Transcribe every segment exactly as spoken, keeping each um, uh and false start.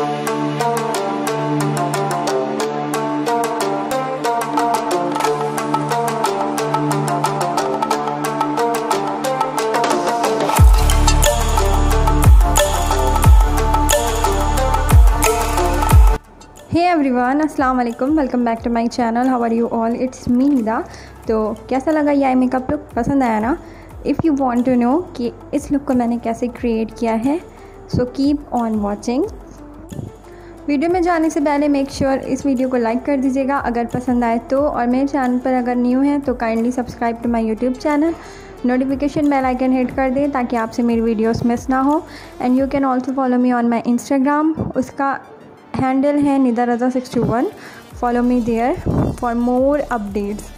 हे everyone, अस्सलाम वालेकुम, welcome back to my channel. How are you all, it's me Nida. तो कैसा लगा ये आई मेकअप लुक, पसंद आया ना? If you want to know कि इस लुक को मैंने कैसे क्रिएट किया है, so keep on watching. Video में जाने से पहले मेक श्योर sure इस वीडियो को लाइक कर दीजिएगा अगर पसंद आए तो, और मेरे चैनल पर अगर न्यू हैं तो kindly subscribe to my YouTube channel. Notification bell icon hit कर दें ताकि आपसे मेरी वीडियोज़ मिस ना हो। And you can also follow me on my Instagram, उसका हैंडल है Nida Raza sixty one. Follow me there for more updates.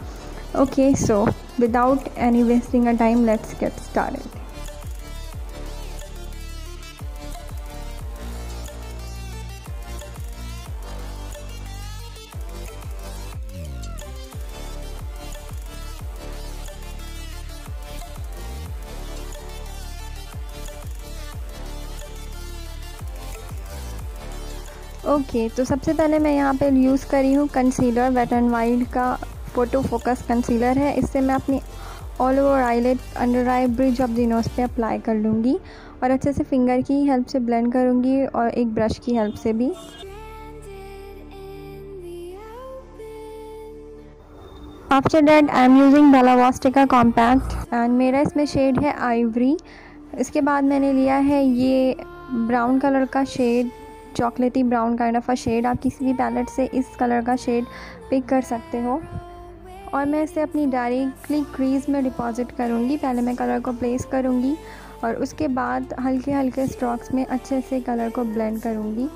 Okay, so without any wasting a time, let's get started. Okay okay, तो सबसे पहले मैं यहाँ पे यूज़ करी हूँ कंसीलर, वेट एंड वाइल्ड का फ़ोटो फोकस कंसीलर है। इससे मैं अपनी all over eyelid, under eye, bridge of the nose पे अप्लाई कर लूँगी और अच्छे से फिंगर की हेल्प से ब्लेंड करूँगी और एक ब्रश की हेल्प से भी। After that I am using बालावास्टिका कॉम्पैक्ट एंड मेरा इसमें शेड है आइवरी। इसके बाद मैंने लिया है ये ब्राउन कलर का shade, chocolaty brown kind of a shade. आप किसी भी पैलेट से इस कलर का शेड पिक कर सकते हो और मैं इसे अपनी डायरेक्टली क्रीज में डिपॉजिट करूँगी। पहले मैं कलर को प्लेस करूँगी और उसके बाद हल्के हल्के स्ट्रोक्स में अच्छे से कलर को ब्लेंड करूँगी।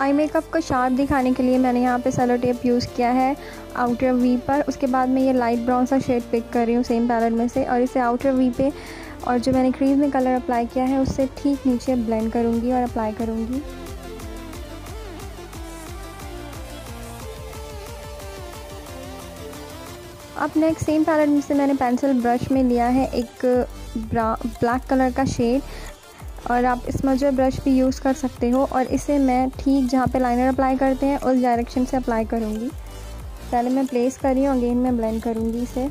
आई मेकअप को शार्प दिखाने के लिए मैंने यहाँ पे सेलो टेप यूज़ किया है आउटर वी पर। उसके बाद मैं ये लाइट ब्राउन सा शेड पिक कर रही हूँ सेम पैलेट में से और इसे आउटर वी पे और जो मैंने क्रीज में कलर अप्लाई किया है उससे ठीक नीचे ब्लेंड करूँगी और अप्लाई करूँगी। अब नेक्स्ट सेम पैलेट से मैंने पेंसिल ब्रश में लिया है एक ब्लैक कलर का शेड और आप इसमें जो ब्रश भी यूज़ कर सकते हो और इसे मैं ठीक जहाँ पे लाइनर अप्लाई करते हैं उस डायरेक्शन से अप्लाई करूँगी। पहले मैं प्लेस कर रही हूँ, अगेन मैं ब्लेंड करूँगी इसे।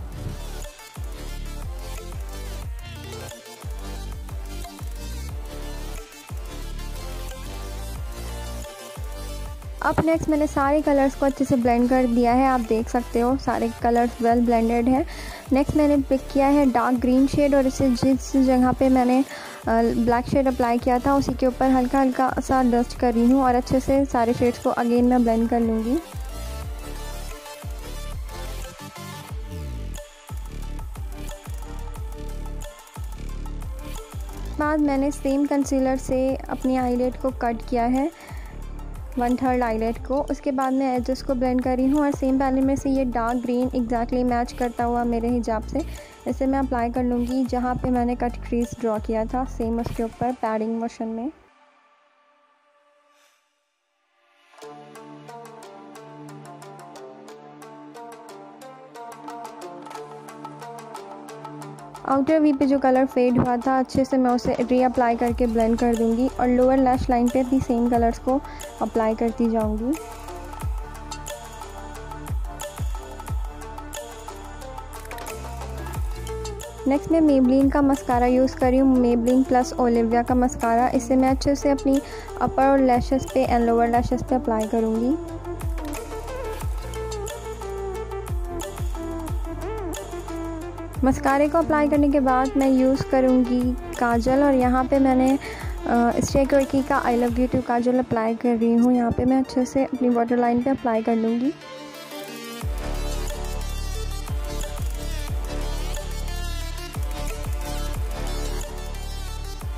अब नेक्स्ट मैंने सारे कलर्स को अच्छे से ब्लेंड कर दिया है, आप देख सकते हो सारे कलर्स वेल ब्लेंडेड हैं। नेक्स्ट मैंने पिक किया है डार्क ग्रीन शेड और इसे जिस जगह पे मैंने ब्लैक शेड अप्लाई किया था उसी के ऊपर हल्का हल्का सा डस्ट कर रही हूँ और अच्छे से सारे शेड्स को अगेन मैं ब्लेंड कर लूँगी। बाद मैंने सेम कंसीलर से अपनी आईलेट को कट किया है, वन थर्ड आईलेट को। उसके बाद मैं एजेस को ब्लेंड कर रही हूँ और सेम पैलेट में से ये डार्क ग्रीन एग्जैक्टली मैच करता हुआ मेरे हिजाब से इसे मैं अप्लाई कर लूँगी जहाँ पे मैंने कट क्रीज ड्रॉ किया था, सेम उसके ऊपर पैडिंग मोशन में। आउटर वी पे जो कलर फेड हुआ था अच्छे से मैं उसे रीअप्लाई करके ब्लेंड कर दूंगी और लोअर लैश लाइन पे भी सेम कलर्स को अप्लाई करती जाऊंगी। नेक्स्ट मैं मेबलिन का मस्कारा यूज़ कर रही हूँ, मेबलिन प्लस ओलिविया का मस्कारा। इससे मैं अच्छे से अपनी अपर और लैशेस पे एंड लोअर लैशेस पे अप्लाई करूँगी। मस्कारे को अप्लाई करने के बाद मैं यूज़ करूँगी काजल और यहाँ पे मैंने स्टैक्योर्की का I love you too kajal apply कर रही हूँ। यहाँ पे मैं अच्छे से अपनी वाटर लाइन पे अप्लाई कर लूँगी।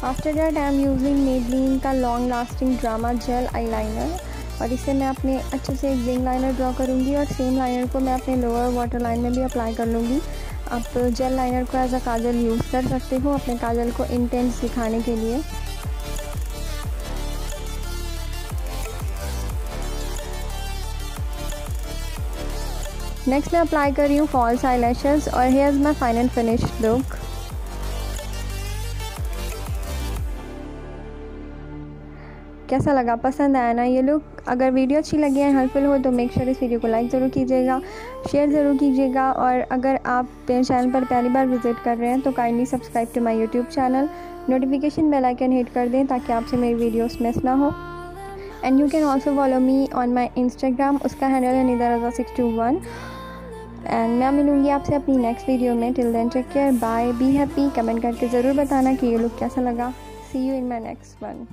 After that I am using Maybelline का long lasting drama gel eyeliner और इसे मैं अपने अच्छे से एक विंग लाइनर ड्रॉ करूँगी और सेम लाइनर को मैं अपने लोअर वाटर लाइन में भी अप्लाई कर लूँगी। आप जेल लाइनर को एज अ काजल यूज़ कर सकते हो अपने काजल को इंटेंस दिखाने के लिए। नेक्स्ट मैं अप्लाई कर रही हूँ फॉल्स आई लैशेज और hair is my final finish look. कैसा लगा, पसंद आया ना ये लुक? अगर वीडियो अच्छी लगी है, हेल्पफुल हो तो मेक श्योर इस वीडियो को लाइक ज़रूर कीजिएगा, शेयर ज़रूर कीजिएगा और अगर आप मेरे चैनल पर पहली बार विजिट कर रहे हैं तो kindly subscribe to my YouTube channel, notification bell icon hit कर दें ताकि आपसे मेरी वीडियोस मिस ना हो। And you can also follow me on my Instagram, उसका हैंडल है Nida Raza six two one. And मैं मिलूँगी आपसे अपनी नेक्स्ट वीडियो में। Till then take care, bye, be happy. Comment करके ज़रूर बताना कि ये लुक कैसा लगा। See you in my next one.